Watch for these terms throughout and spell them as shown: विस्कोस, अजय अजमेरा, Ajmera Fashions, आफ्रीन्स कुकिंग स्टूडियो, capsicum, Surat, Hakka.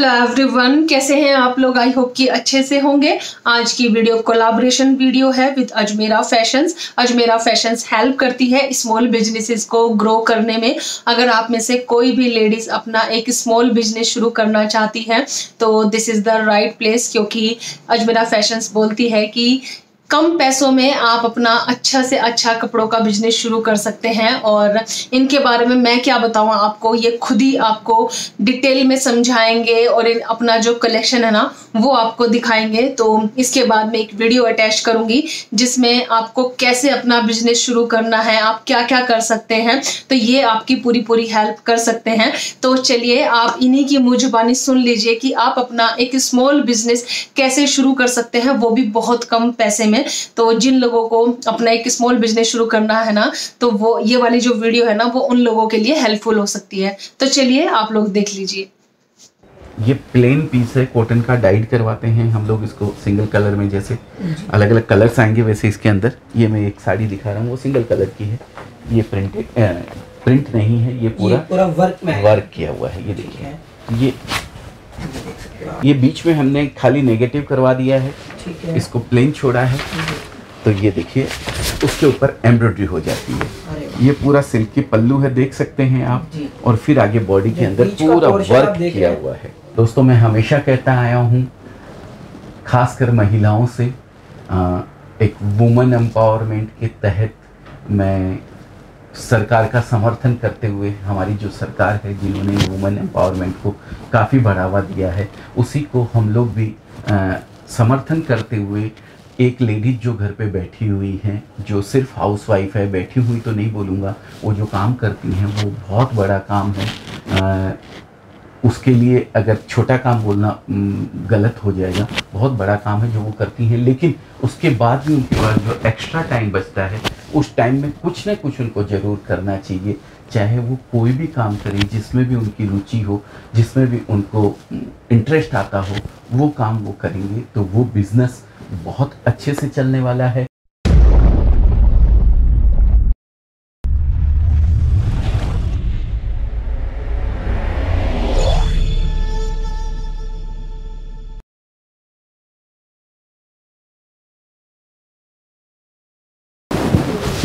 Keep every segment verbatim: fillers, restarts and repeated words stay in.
Hello everyone, कैसे हैं आप लोग। आई होप कि अच्छे से होंगे। आज की वीडियो कोलाब्रेशन वीडियो है with Ajmera fashions. Ajmera fashions help करती है स्मॉल बिजनेसेस को ग्रो करने में। अगर आप में से कोई भी लेडीज अपना एक स्मॉल बिजनेस शुरू करना चाहती है तो this is the right place, क्योंकि अजमेरा फैशंस बोलती है कि कम पैसों में आप अपना अच्छा से अच्छा कपड़ों का बिजनेस शुरू कर सकते हैं। और इनके बारे में मैं क्या बताऊँ आपको, ये खुद ही आपको डिटेल में समझाएंगे और अपना जो कलेक्शन है ना वो आपको दिखाएंगे। तो इसके बाद में एक वीडियो अटैच करूँगी जिसमें आपको कैसे अपना बिजनेस शुरू करना है, आप क्या क्या कर सकते हैं, तो ये आपकी पूरी पूरी हेल्प कर सकते हैं। तो चलिए आप इन्हीं की मुँह जुबानी सुन लीजिए कि आप अपना एक स्मॉल बिजनेस कैसे शुरू कर सकते हैं, वो भी बहुत कम पैसे में। तो जिन लोगों को अपना एक स्मॉल बिजनेस शुरू करना है ना, तो वो ये वाली जो वीडियो है ना वो उन लोगों के लिए हेल्पफुल हो सकती है। तो चलिए आप लोग देख लीजिए। ये प्लेन पीस है, कॉटन का डाइड करवाते हैं हम लोग इसको सिंगल कलर में। जैसे अलग अलग कलर्स आएंगे वैसे इसके अंदर। ये मैं एक साड़ी दिखा रहा हूँ, वो सिंगल कलर की है। ये प्रिंटेड प्रिंट नहीं है, ये पूरा ये पूरा वर्क में वर्क किया हुआ है। ये देखिए, ये ये बीच में हमने खाली नेगेटिव करवा दिया है, है। इसको प्लेन छोड़ा है, तो ये देखिए उसके ऊपर एम्ब्रॉयडरी हो जाती है। ये पूरा सिल्क की पल्लू है, देख सकते हैं आप। और फिर आगे बॉडी के अंदर पूरा वर्क किया हुआ है। दोस्तों, मैं हमेशा कहता आया हूँ, खासकर महिलाओं से आ, एक वुमेन एम्पावरमेंट के तहत मैं सरकार का समर्थन करते हुए, हमारी जो सरकार है जिन्होंने वुमेन एम्पावरमेंट को काफ़ी बढ़ावा दिया है, उसी को हम लोग भी आ, समर्थन करते हुए एक लेडीज़ जो घर पे बैठी हुई हैं, जो सिर्फ हाउसवाइफ है, बैठी हुई तो नहीं बोलूँगा, वो जो काम करती हैं वो बहुत बड़ा काम है। आ, उसके लिए अगर छोटा काम बोलना गलत हो जाएगा, बहुत बड़ा काम है जो वो करती हैं। लेकिन उसके बाद भी उनके पास जो एक्स्ट्रा टाइम बचता है, उस टाइम में कुछ ना कुछ उनको ज़रूर करना चाहिए, चाहे वो कोई भी काम करें जिसमें भी उनकी रुचि हो, जिसमें भी उनको इंटरेस्ट आता हो, वो काम वो करेंगे तो वो बिज़नेस बहुत अच्छे से चलने वाला है।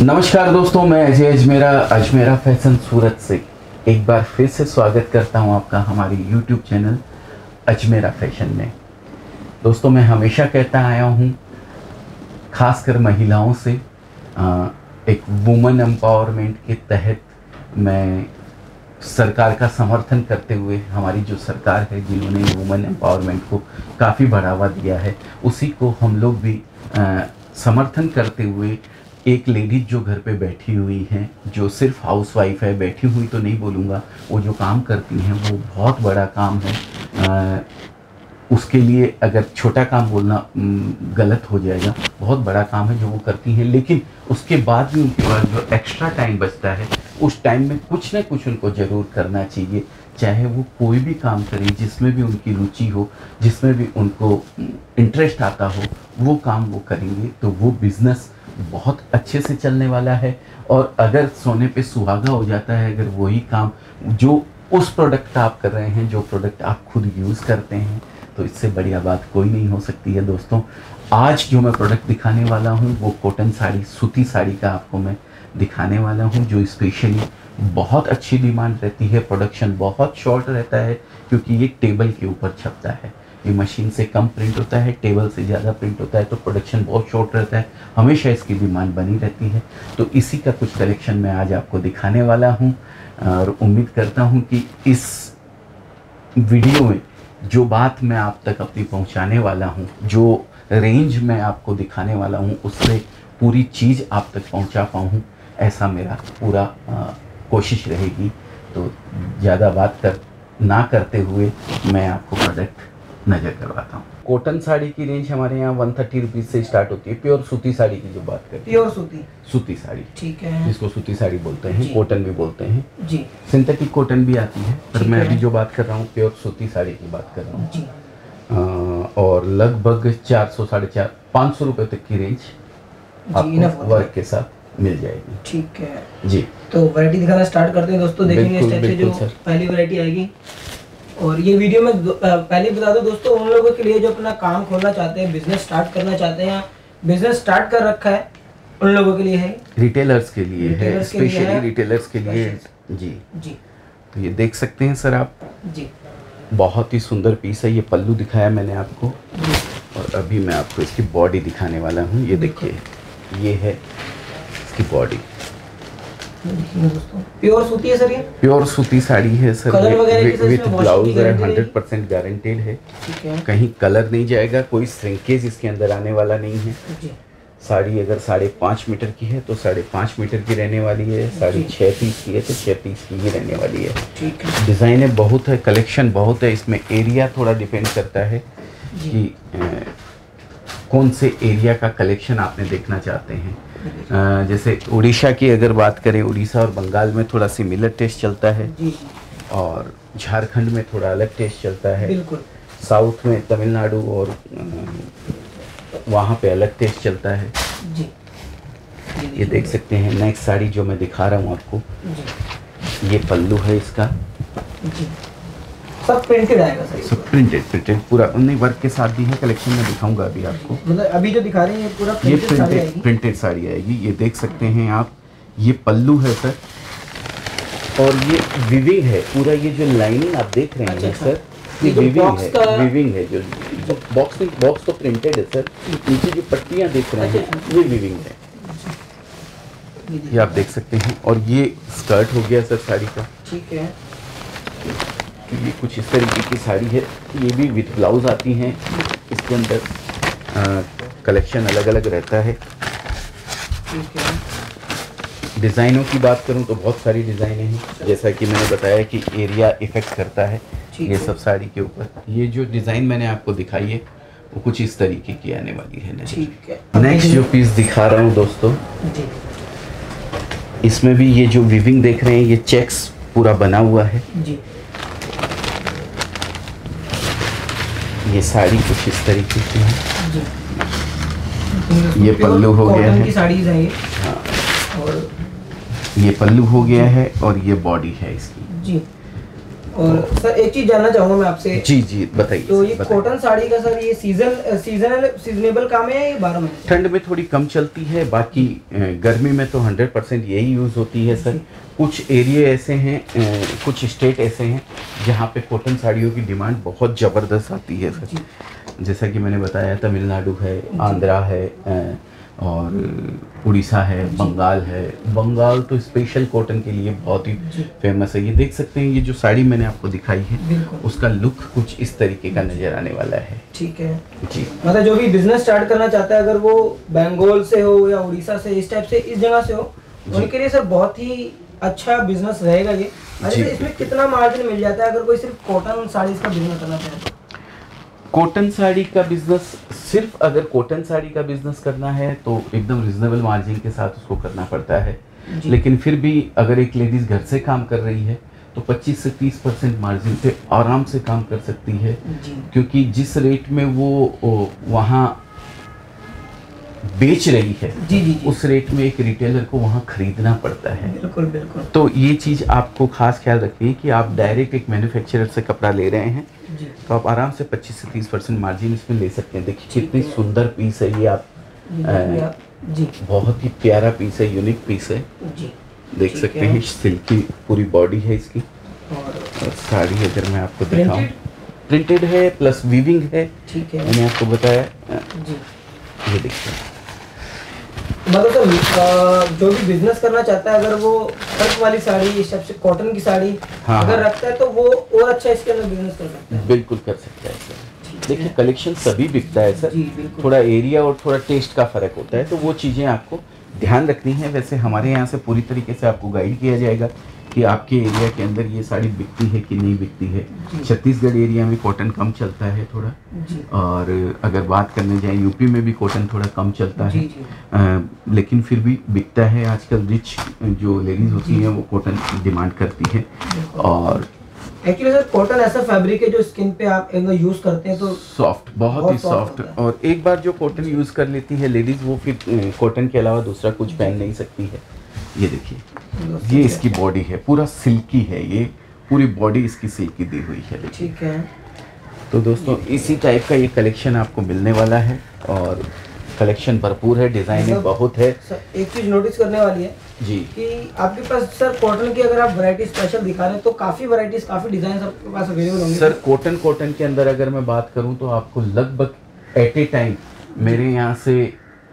नमस्कार दोस्तों, मैं अजय अजमेरा अजमेरा फैशन सूरत से एक बार फिर से स्वागत करता हूं आपका हमारे यूट्यूब चैनल अजमेरा फैशन में। दोस्तों, मैं हमेशा कहता आया हूं, खासकर महिलाओं से आ, एक वुमेन एम्पावरमेंट के तहत मैं सरकार का समर्थन करते हुए, हमारी जो सरकार है जिन्होंने वुमेन एम्पावरमेंट को काफ़ी बढ़ावा दिया है, उसी को हम लोग भी आ, समर्थन करते हुए एक लेडीज़ जो घर पे बैठी हुई हैं, जो सिर्फ हाउसवाइफ है, बैठी हुई तो नहीं बोलूँगा, वो जो काम करती हैं वो बहुत बड़ा काम है। आ, उसके लिए अगर छोटा काम बोलना गलत हो जाएगा, बहुत बड़ा काम है जो वो करती हैं। लेकिन उसके बाद भी उनके पास जो एक्स्ट्रा टाइम बचता है, उस टाइम में कुछ ना कुछ उनको ज़रूर करना चाहिए, चाहे वो कोई भी काम करें जिसमें भी उनकी रुचि हो, जिसमें भी उनको इंटरेस्ट आता हो, वो काम वो करेंगे तो वो बिज़नेस बहुत अच्छे से चलने वाला है। और अगर सोने पे सुहागा हो जाता है अगर वही काम जो उस प्रोडक्ट आप कर रहे हैं, जो प्रोडक्ट आप खुद यूज़ करते हैं, तो इससे बढ़िया बात कोई नहीं हो सकती है। दोस्तों, आज जो मैं प्रोडक्ट दिखाने वाला हूँ वो कॉटन साड़ी, सूती साड़ी का आपको मैं दिखाने वाला हूँ, जो स्पेशली बहुत अच्छी डिमांड रहती है। प्रोडक्शन बहुत शॉर्ट रहता है क्योंकि ये टेबल के ऊपर छपता है, ये मशीन से कम प्रिंट होता है, टेबल से ज़्यादा प्रिंट होता है, तो प्रोडक्शन बहुत शॉर्ट रहता है, हमेशा इसकी डिमांड बनी रहती है। तो इसी का कुछ कलेक्शन मैं आज आपको दिखाने वाला हूँ और उम्मीद करता हूँ कि इस वीडियो में जो बात मैं आप तक अपनी पहुँचाने वाला हूँ, जो रेंज मैं आपको दिखाने वाला हूँ, उससे पूरी चीज़ आप तक पहुँचा पाऊँ, ऐसा मेरा पूरा आ, कोशिश रहेगी। तो ज़्यादा बात कर ना करते हुए मैं आपको प्रोडक्ट नज़र करवाता हूँ। कॉटन साड़ी की रेंज हमारे यहाँ वन थर्टी रुपीज़ से स्टार्ट होती है। प्योर सूती साड़ी की जो बात करते हैं, प्योर सूती सूती साड़ी, ठीक है, जिसको सूती साड़ी बोलते हैं, कॉटन भी बोलते हैं जी, सिंथेटिक कॉटन भी आती है, पर मैं अभी जो बात कर रहा हूँ प्योर सूती साड़ी की बात कर रहा हूँ। और लगभग चार सौ साढ़े चार पाँच सौ रुपये तक की रेंज आपको वर्क के साथ मिल जाएगी, ठीक है जी। तो वैरायटी दिखाना स्टार्ट करते हैं दोस्तों, देखेंगे पहली वैरायटी आएगी। और ये वीडियो में पहले बता दूं दोस्तों, उन लोगों के लिए जो अपना काम खोलना चाहते हैं, बिजनेस स्टार्ट करना चाहते हैं, बिजनेस स्टार्ट कर रखा है, उन लोगों के लिए है, रिटेलर्स के लिए है, स्पेशली रिटेलर्स के लिए। जी जी, तो ये देख सकते हैं सर आप जी, बहुत ही सुंदर पीस है। ये पल्लू दिखाया मैंने आपको और अभी मैं आपको इसकी बॉडी दिखाने वाला हूँ। ये देखिए, ये है इसकी बॉडी। प्योर सूती है सर, ये प्योर सूती साड़ी है सर, विद ब्लाउज है, हंड्रेड परसेंट गारंटेड है, कहीं कलर नहीं जाएगा, कोई श्रिंकेज इसके अंदर आने वाला नहीं है। साड़ी अगर साढ़े पाँच मीटर की है तो साढ़े पाँच मीटर की रहने वाली है, साढ़े छः पीस की है तो छः पीस की ही रहने वाली है। ठीक है, डिज़ाइनें बहुत है, कलेक्शन बहुत है। इसमें एरिया थोड़ा डिपेंड करता है कि ए, कौन से एरिया का कलेक्शन आपने देखना चाहते हैं। आ, जैसे उड़ीसा की अगर बात करें, उड़ीसा और बंगाल में थोड़ा सिमिलर टेस्ट चलता है और झारखंड में थोड़ा अलग टेस्ट चलता है, साउथ में तमिलनाडु और वहाँ पे अलग टेस्ट चलता है जी। ये, ये देख सकते हैं। नेक्स्ट साड़ी जो मैं दिखा रहा हूँ आपको जी, ये पल्लू है इसका जी। सब प्रिंटेड आएगा सर, सब प्रिंटेड प्रिंटेड पूरा उन्हीं वर्क के साथ भी है। कलेक्शन में दिखाऊंगा अभी आपको, मतलब अभी जो दिखा रहे हैं पूरा प्रिंटेड प्रिंटेड साड़ी आएगी। ये देख सकते हैं आप, ये पल्लू है सर और ये विविंग है पूरा। ये जो लाइनिंग आप देख रहे हैं सर, ये विविंग है, विविंग है जो बॉक्स बॉक्स तो प्रिंटेड है सर, नीचे जो पट्टियाँ देख रहे हैं ये विविंग है, ये आप देख सकते हैं। और ये स्कर्ट हो गया सर साड़ी का, ठीक है। ये कुछ इस तरीके की साड़ी है, ये भी विथ ब्लाउज आती हैं, इसके अंदर कलेक्शन अलग अलग रहता है। ठीक है, डिज़ाइनों की बात करूं तो बहुत सारी डिज़ाइनें हैं, जैसा कि मैंने बताया कि एरिया इफेक्ट करता है ये सब साड़ी के ऊपर। ये जो डिज़ाइन मैंने आपको दिखाई है वो कुछ इस तरीके की आने वाली है। ठीक है, नेक्स्ट जो पीस दिखा रहा हूँ दोस्तों, इसमें भी ये जो वीविंग देख रहे हैं, ये चेक्स पूरा बना हुआ है। ये साड़ी कुछ इस तरीके की है। ये पल्लू हो गया है, हाँ, और ये पल्लू हो गया है और ये बॉडी है इसकी जी। और सर एक चीज जानना चाहूंगा मैं आपसे जी। जी बताइए। तो ये कॉटन साड़ी का सर ये सीजन सीजनल सीजनेबल काम है या बारह महीने? ठंड में थोड़ी कम चलती है, बाकी गर्मी में तो हंड्रेड परसेंट यही यूज़ होती है सर। कुछ एरिया ऐसे हैं, कुछ स्टेट ऐसे हैं जहाँ पे कॉटन साड़ियों की डिमांड बहुत ज़बरदस्त आती है सर। जैसा कि मैंने बताया, तमिलनाडु है, आंध्रा है और उड़ीसा है, बंगाल है। बंगाल तो स्पेशल कॉटन के लिए बहुत ही फेमस है। ये देख सकते हैं, ये जो साड़ी मैंने आपको दिखाई है उसका लुक कुछ इस तरीके का नज़र आने वाला है। ठीक है जी, मतलब जो भी बिजनेस स्टार्ट करना चाहता है, अगर वो बंगाल से हो या उड़ीसा से, इस टाइप से इस जगह से हो, उनके लिए सर बहुत ही अच्छा बिजनेस रहेगा ये। अरे इसमें कितना मार्जिन मिल जाता है अगर कोई सिर्फ कॉटन साड़ी का बिजनेस करना चाहे? कॉटन साड़ी का बिजनेस सिर्फ अगर कॉटन साड़ी का बिजनेस करना है तो एकदम रिजनेबल मार्जिन के साथ उसको करना पड़ता है। लेकिन फिर भी अगर एक लेडीज़ घर से काम कर रही है तो पच्चीस से तीस परसेंट मार्जिन पे आराम से काम कर सकती है, क्योंकि जिस रेट में वो वहाँ बेच रही है जी जी जी। उस रेट में एक रिटेलर को वहाँ खरीदना पड़ता है। बिल्कुल बिल्कुल। तो ये चीज़ आपको खास ख्याल रखनी है कि आप डायरेक्ट एक मैन्युफैक्चरर से कपड़ा ले रहे हैं जी। तो आप आराम से पच्चीस से तीस परसेंट मार्जिन इसमें ले सकते हैं। देखिए कितनी सुंदर पीस है ये, आप जी, आ, जी। बहुत ही प्यारा पीस है, यूनिक पीस है जी। देख सकते हैं, सिल्की पूरी बॉडी है इसकी। और साड़ी अगर मैं आपको दिखाऊँ, प्रिंटेड है प्लस वीविंग है। ठीक है, मैंने आपको बताया जी। ये देखिए, मतलब जो भी बिजनेस करना चाहता है, अगर वो टर्क वाली साड़ी, इस सबसे कॉटन की साड़ी हाँ, अगर रखता है तो वो और अच्छा इसके अंदर बिजनेस कर सकता है। बिल्कुल कर सकता है सर। देखिए कलेक्शन सभी बिकता है सर, थोड़ा एरिया और थोड़ा टेस्ट का फ़र्क होता है, तो वो चीज़ें आपको ध्यान रखनी है। वैसे हमारे यहाँ से पूरी तरीके से आपको गाइड किया जाएगा कि आपके एरिया के अंदर ये साड़ी बिकती है कि नहीं बिकती है। छत्तीसगढ़ एरिया में कॉटन कम चलता है थोड़ा, और अगर बात करने जाए यूपी में भी कॉटन थोड़ा कम चलता है, आ, लेकिन फिर भी बिकता है। आजकल रिच जो लेडीज़ होती हैं वो कॉटन डिमांड करती है। और एक्चुअली सर कॉटन ऐसा फैब्रिक है जो स्किन पे आप एक बार यूज़ करते हैं तो सॉफ्ट, बहुत, बहुत ही सॉफ्ट। और एक बार जो कॉटन यूज़ कर लेती है लेडीज़, वो फिर कॉटन के अलावा दूसरा कुछ पहन नहीं सकती है। ये देखिए, ये इसकी बॉडी है, पूरा सिल्की है, ये पूरी बॉडी इसकी सिल्क की दी हुई है, ठीक है। तो दोस्तों इसी टाइप का ये कलेक्शन आपको मिलने वाला है और कलेक्शन भरपूर है, डिजाइनिंग बहुत है। सर एक चीज नोटिस करने वाली है जी कि आपके पास सर कॉटन की अगर आप वैरायटी स्पेशल दिखा रहे हैं तो काफी वैरायटीज काफी डिजाइन आपके पास अवेलेबल होंगे। सर कॉटन कॉटन के अंदर अगर मैं बात करूं तो आपको लगभग एट ए टाइम मेरे यहाँ से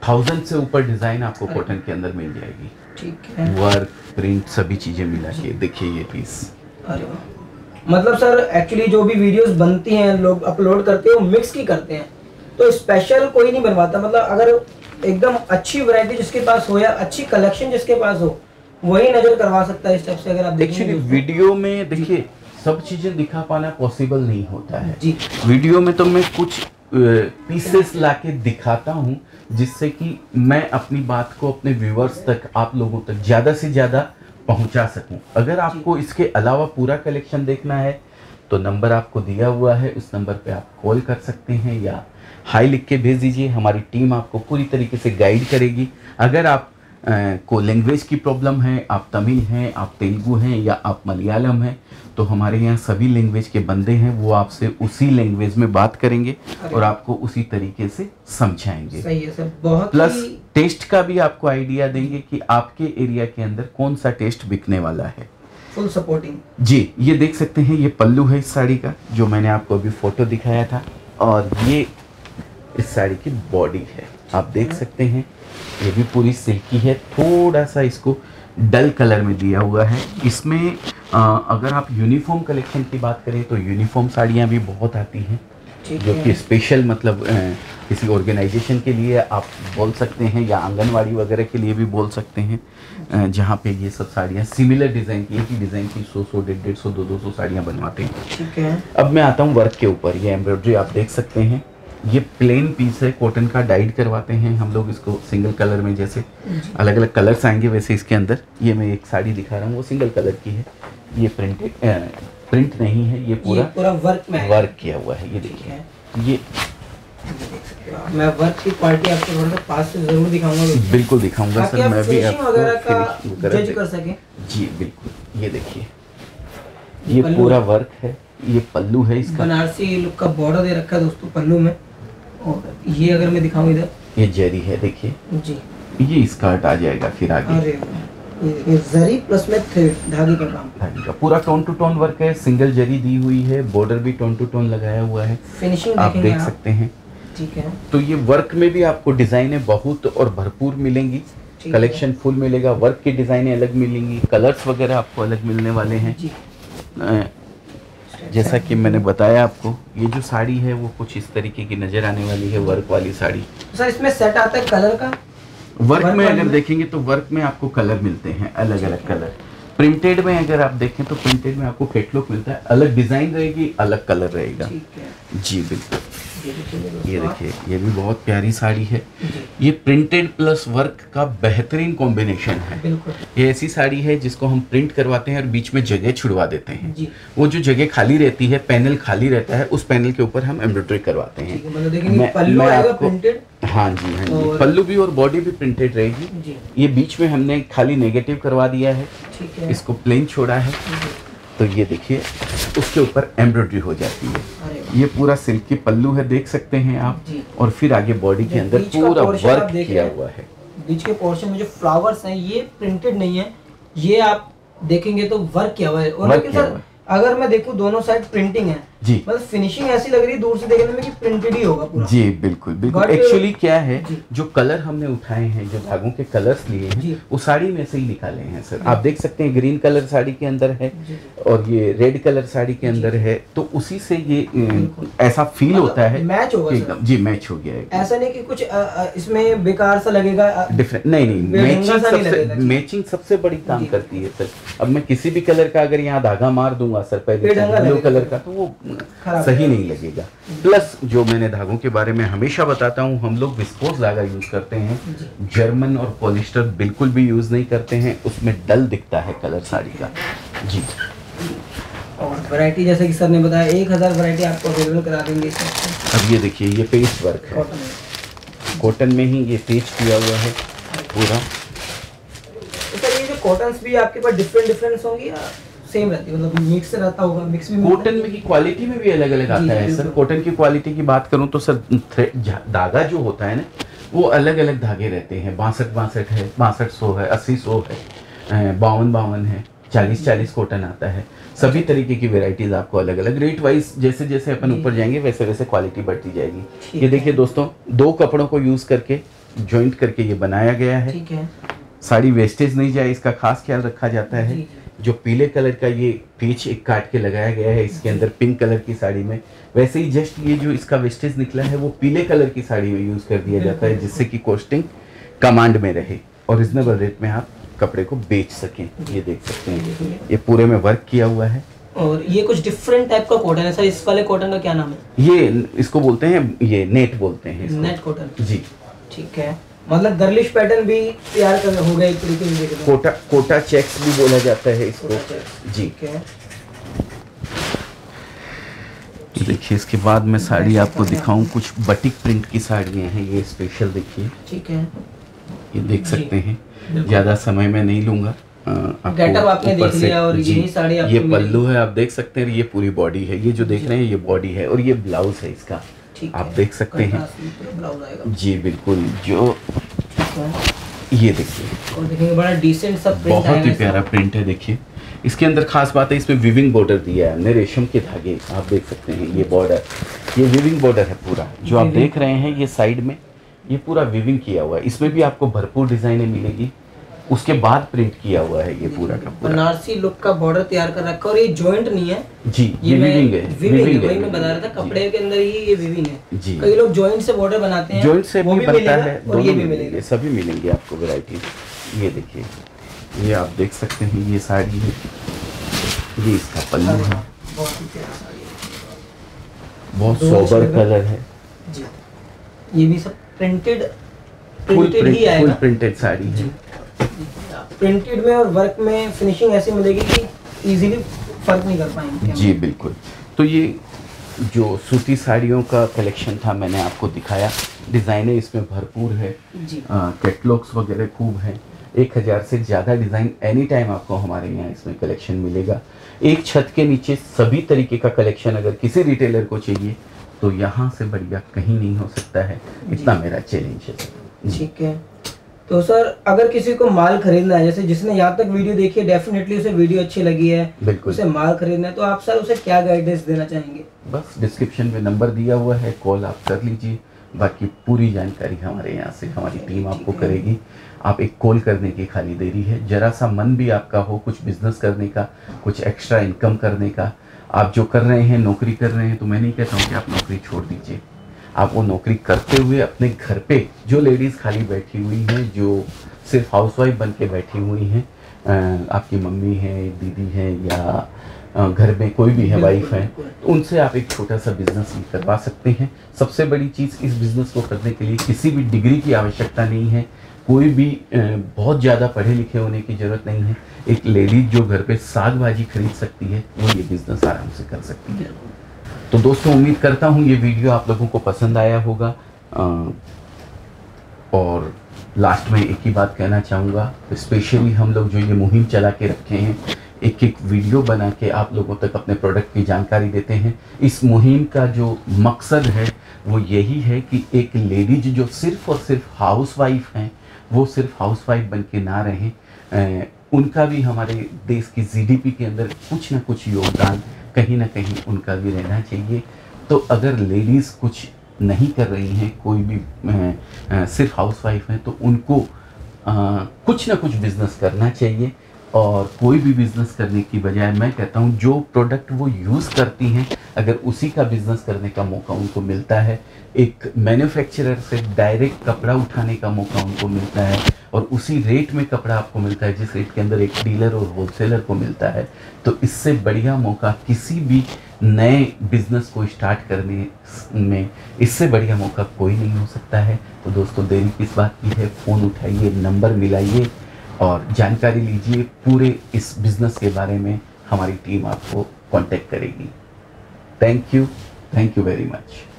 थाउजेंड से ऊपर डिजाइन आपको कॉटन के अंदर मिल जाएगी, ठीक है। वर्क प्रिंट सभी चीजें मिला के देखिए ये पीस। अरे मतलब सर एक्चुअली जो भी वीडियोस बनती हैं लोग अपलोड करते हैं वो मिक्स की करते हैं, तो स्पेशल कोई नहीं बनवाता। मतलब अगर एकदम अच्छी वैरायटी जिसके पास हो या अच्छी कलेक्शन जिसके पास हो वही नजर करवा सकता है। इस टाइप से अगर आप देखिए वीडियो में देखिए सब चीजें दिखा पाना पॉसिबल नहीं होता है जी। वीडियो में तो मैं कुछ पीसेस लाके दिखाता हूँ जिससे कि मैं अपनी बात को अपने व्यूअर्स तक, आप लोगों तक ज्यादा से ज्यादा पहुंचा सकूं। अगर आपको इसके अलावा पूरा कलेक्शन देखना है तो नंबर आपको दिया हुआ है, उस नंबर पे आप कॉल कर सकते हैं या हाई लिख के भेज दीजिए, हमारी टीम आपको पूरी तरीके से गाइड करेगी। अगर आप आ, को लैंग्वेज की प्रॉब्लम है, आप तमिल हैं, आप तेलुगू हैं या आप मलयालम हैं, तो हमारे यहाँ सभी लैंग्वेज के बंदे हैं, वो आपसे उसी लैंग्वेज में बात करेंगे और आपको उसी तरीके से समझाएंगे। सही है सर, बहुत। प्लस टेस्ट का भी आपको आइडिया देंगे कि आपके एरिया के अंदर कौन सा टेस्ट बिकने वाला है। फुल सपोर्टिंग जी। ये देख सकते हैं ये पल्लू है इस साड़ी का जो मैंने आपको अभी फोटो दिखाया था, और ये इस साड़ी की बॉडी है, आप देख सकते हैं ये भी पूरी सिल्की है। थोड़ा सा इसको डल कलर में दिया हुआ है। इसमें आ, अगर आप यूनिफॉर्म कलेक्शन की बात करें तो यूनिफॉर्म साड़ियाँ भी बहुत आती हैं जो कि स्पेशल मतलब आ, किसी ऑर्गेनाइजेशन के लिए आप बोल सकते हैं या आंगनवाड़ी वगैरह के लिए भी बोल सकते हैं, जहाँ पे ये सब साड़ियाँ सिमिलर डिज़ाइन की, एक ही डिज़ाइन की सौ सौ डेढ़ डेढ़ सौ दो दो सौ साड़ियाँ बनवाते हैं, ठीक है। अब मैं आता हूँ वर्क के ऊपर। ये एम्ब्रॉयड्री आप देख सकते हैं, ये प्लेन पीस है, कॉटन का डाइड करवाते हैं हम लोग इसको सिंगल कलर में। जैसे अलग अलग कलर्स आएंगे वैसे इसके अंदर। ये मैं एक साड़ी दिखा रहा हूँ वो सिंगल कलर की है, ये प्रिंटेड प्रिंट नहीं है, ये पूरा ये पूरा वर्क में वर्क किया हुआ है। ये देखिए ये मैं वर्क की क्वालिटी आपको थोड़ा सा पास से जरूर दिखाऊंगा, बिल्कुल दिखाऊंगा सर, मैं भी आपको जज कर सके जी, बिल्कुल। ये देखिए ये पूरा वर्क है, ये पल्लू है, इसका बनारसी लुक का बॉर्डर दे रखा है दोस्तों पल्लू में। और ये अगर मैं दिखाऊं इधर ये जरी है देखिए जी, ये स्कर्ट आ जाएगा फिर आगे। अरे ये जरी प्लस में थ्रेड धागे का काम, धागे का पूरा टोन टू टोन वर्क है, सिंगल जरी दी हुई है, बॉर्डर भी टोन टू टोन लगाया हुआ है, फिनिशिंग आप देख सकते हैं, ठीक है। तो ये वर्क में भी आपको डिजाइनें बहुत और भरपूर मिलेंगी, कलेक्शन फुल मिलेगा। वर्क की डिजाइनें अलग मिलेंगी, कलर्स वगैरह आपको अलग मिलने वाले हैं। जैसा कि मैंने बताया आपको ये जो साड़ी है वो कुछ इस तरीके की नजर आने वाली है, वर्क वाली साड़ी। सर इसमें सेट आता है कलर का, वर्क, वर्क में अगर देखेंगे तो वर्क में आपको कलर मिलते हैं अलग अलग कलर। प्रिंटेड में अगर आप देखें तो प्रिंटेड में आपको कैटलॉग मिलता है, अलग डिजाइन रहेगी, अलग कलर रहेगा जी, बिल्कुल। ये देखिए ये भी बहुत प्यारी साड़ी है, ये प्रिंटेड प्लस वर्क का बेहतरीन कॉम्बिनेशन है। ये ऐसी साड़ी है जिसको हम प्रिंट करवाते हैं और बीच में जगह छुड़वा देते हैं, वो जो जगह खाली रहती है, पैनल खाली रहता है, उस पैनल के ऊपर हम एम्ब्रॉयडरी करवाते हैं। हाँ जी हाँ जी, पल्लू भी और बॉडी भी प्रिंटेड रहेगी। ये बीच में हमने खाली नेगेटिव करवा दिया है, इसको प्लेन छोड़ा है, तो ये देखिए उसके ऊपर एम्ब्रॉयडरी हो जाती है। ये पूरा सिल्क की पल्लू है देख सकते हैं आप, और फिर आगे बॉडी के अंदर पूरा वर्क किया हुआ है। बीच के पोर्शन में जो फ्लावर्स हैं ये प्रिंटेड नहीं है, ये आप देखेंगे तो वर्क किया हुआ है। और लेकिन सर अगर मैं देखूं दोनों साइड प्रिंटिंग है जी, मतलब फिनिशिंग ऐसी लग रही है दूर से देखने में कि प्रिंटेड ही होगा पूरा जी, बिल्कुल बिल्कुल। एक्चुअली क्या है जो कलर हमने उठाए हैं, जो धागों के कलर्स लिए हैं वो साड़ी में से ही निकाले हैं सर। आप देख सकते हैं ग्रीन कलर साड़ी के अंदर है और ये रेड कलर साड़ी के अंदर है, तो उसी से ये ऐसा फील होता है मैच होगा जी, मैच हो गया है। ऐसा नहीं कि कुछ इसमें बेकार सा लगेगा, डिफरेंट नहीं नहीं। मैचिंग सबसे बड़ी काम करती है सर। अब मैं किसी भी कलर का अगर यहाँ धागा मार दूंगा सर पहले येलो कलर का, तो वो सही नहीं लगेगा। प्लस जो मैंने धागों के बारे में हमेशा बताता हूँ, हम लोग विस्कोस धागा यूज करते हैं, जर्मन और पॉलिस्टर बिल्कुल भी यूज नहीं करते हैं, उसमें डल दिखता है कलर साड़ी का जी। और वैरायटी जैसे कि सर ने बताया एक हजार वैरायटी आपको अवेलेबल करा देंगे। अब ये देखिए ये पेस्ट वर्क है, कॉटन में ही ये पेस्ट किया हुआ है पूरा। कॉटन भी आपके पास डिफरेंट डिफरेंट होंगी सेम रहती है, मतलब मिक्स रहता होगा। मिक्स में कॉटन में की क्वालिटी में भी अलग अलग आता है सर। कॉटन की क्वालिटी की बात करूं तो सर धागा जो होता है ना वो अलग अलग धागे रहते हैं। बासठ बासठ है, बासठ सौ है, अस्सी सौ है, बावन बावन है, चालीस चालीस कॉटन आता है। सभी तरीके की वेराइटीज आपको अलग अलग रेट वाइज जैसे जैसे अपन ऊपर जाएंगे वैसे वैसे क्वालिटी बढ़ती जाएगी। ये देखिए दोस्तों, दो कपड़ों को यूज करके ज्वाइंट करके ये बनाया गया है। ठीक है, साड़ी वेस्टेज नहीं जाए इसका खास ख्याल रखा जाता है। जो पीले कलर का ये पीच एक काट के लगाया गया है इसके अंदर पिंक कलर की साड़ी में, वैसे ही जस्ट ये जो इसका वेस्टेज निकला है वो पीले कलर की साड़ी में यूज कर दिया जाता है, जिससे कि कॉस्टिंग कमांड में रहे और रिजनेबल रेट में आप कपड़े को बेच सकें। ये देख सकते हैं ये पूरे में वर्क किया हुआ है। और ये कुछ डिफरेंट टाइप का कॉटन है सर। इस वाले कॉटन का क्या नाम है? ये इसको बोलते हैं, ये नेट बोलते हैं, नेट कॉटन जी। ठीक है, मतलब गर्लिश पैटर्न भी तैयार कर हो गया एक तरीके से। कोटा कोटा चेक्स भी बोला जाता है इसको जी। देखिए इसके बाद मैं साड़ी आपको दिखाऊं, कुछ बटिक प्रिंट की साड़ियां हैं ये स्पेशल। देखिए ठीक है, ये देख सकते हैं, ज्यादा समय में नहीं लूंगा। गेटअप आपने देख लिया और ये साड़ी आपको, ये पल्लू है आप देख सकते हैं, ये पूरी बॉडी है, ये जो देख रहे हैं ये बॉडी है और ये ब्लाउज है इसका आप देख सकते हैं जी बिल्कुल। जो ये देखिए बड़ा डिसेंट सा प्रिंट, बहुत ही प्यारा प्रिंट है। देखिए इसके अंदर खास बात है, इसमें विविंग बॉर्डर दिया है हमने, रेशम के धागे आप देख सकते हैं। ये बॉर्डर ये विविंग बॉर्डर है पूरा, जो आप देख रहे हैं ये साइड में ये पूरा विविंग किया हुआ है। इसमें भी आपको भरपूर डिजाइनें मिलेगी, उसके बाद प्रिंट किया हुआ है ये पूरा का पूरा। बनारसी लुक का बॉर्डर तैयार कर रखा है और ये जॉइंट नहीं है जी, ये विविंग है। विविंग वही मैं बता रहा था, कपड़े के अंदर ही ये विविंग है जी। कई लोग जॉइंट से बॉर्डर बनाते हैं, जॉइंट से भी बनता है, दोनों भी मिलेंगे, सभी मिलेंगे आपको वैरायटी। ये देखिए ये आप देख सकते हैं ये साड़ी है, ये इसका पल्लू है, बहुत सोबर कलर है। ये भी सब प्रिंटेड प्रिंटेड ही आएगा, फुल प्रिंटेड साड़ी है। प्रिंटेड में और वर्क में फिनिशिंग ऐसी मिलेगी कि इजीली फर्क नहीं कर पाएंगे जी बिल्कुल। तो ये जो सूती साड़ियों का कलेक्शन था मैंने आपको दिखाया, डिज़ाइनें इसमें भरपूर है, कैटलॉग्स वगैरह खूब हैं। एक हज़ार से ज़्यादा डिज़ाइन एनी टाइम आपको हमारे यहाँ इसमें कलेक्शन मिलेगा। एक छत के नीचे सभी तरीके का कलेक्शन अगर किसी रिटेलर को चाहिए तो यहाँ से बढ़िया कहीं नहीं हो सकता है, इतना मेरा चैलेंज है। ठीक है, तो सर अगर किसी को माल खरीदना है, जैसे जिसने यहाँ तक वीडियो देखी है डेफिनेटली उसे वीडियो अच्छी लगी है, उसे माल खरीदना है, तो आप सर उसे क्या गाइडेंस देना चाहेंगे? बस डिस्क्रिप्शन में नंबर दिया हुआ है, कॉल आप कर लीजिए, बाकी पूरी जानकारी हमारे यहाँ से हमारी टीम आपको करेगी। आप एक कॉल करने की खाली देरी है। जरा सा मन भी आपका हो कुछ बिजनेस करने का, कुछ एक्स्ट्रा इनकम करने का, आप जो कर रहे हैं नौकरी कर रहे हैं, तो मैं नहीं कहता हूँ कि आप नौकरी छोड़ दीजिए। आप वो नौकरी करते हुए अपने घर पे जो लेडीज़ खाली बैठी हुई हैं, जो सिर्फ हाउसवाइफ बन के बैठी हुई हैं, आपकी मम्मी है, दीदी है, या घर में कोई भी है वाइफ है, तो उनसे आप एक छोटा सा बिज़नेस भी करवा सकते हैं। सबसे बड़ी चीज़, इस बिज़नेस को करने के लिए किसी भी डिग्री की आवश्यकता नहीं है, कोई भी बहुत ज़्यादा पढ़े लिखे होने की ज़रूरत नहीं है। एक लेडीज जो घर पर साग भाजी खरीद सकती है वो ये बिज़नेस आराम से कर सकती है। तो दोस्तों उम्मीद करता हूँ ये वीडियो आप लोगों को पसंद आया होगा। आ, और लास्ट में एक ही बात कहना चाहूँगा, स्पेशली हम लोग जो ये मुहिम चला के रखे हैं, एक एक वीडियो बना के आप लोगों तक अपने प्रोडक्ट की जानकारी देते हैं। इस मुहिम का जो मकसद है वो यही है कि एक लेडीज जो सिर्फ और सिर्फ हाउसवाइफ हैं, वो सिर्फ हाउसवाइफ बन के ना रहें, उनका भी हमारे देश की जीडीपी के अंदर कुछ ना कुछ योगदान कहीं ना कहीं उनका भी रहना चाहिए। तो अगर लेडीज़ कुछ नहीं कर रही हैं, कोई भी आ, सिर्फ हाउसवाइफ हैं, तो उनको आ, कुछ ना कुछ बिज़नेस करना चाहिए। और कोई भी बिज़नेस करने की बजाय मैं कहता हूँ जो प्रोडक्ट वो यूज़ करती हैं, अगर उसी का बिज़नेस करने का मौका उनको मिलता है, एक मैन्युफैक्चरर से डायरेक्ट कपड़ा उठाने का मौका उनको मिलता है, और उसी रेट में कपड़ा आपको मिलता है जिस रेट के अंदर एक डीलर और होलसेलर को मिलता है, तो इससे बढ़िया मौका किसी भी नए बिज़नेस को स्टार्ट करने में इससे बढ़िया मौका कोई नहीं हो सकता है। तो दोस्तों देरी किस बात की है, फ़ोन उठाइए, नंबर मिलाइए और जानकारी लीजिए। पूरे इस बिज़नेस के बारे में हमारी टीम आपको कॉन्टेक्ट करेगी। Thank you, thank you very much.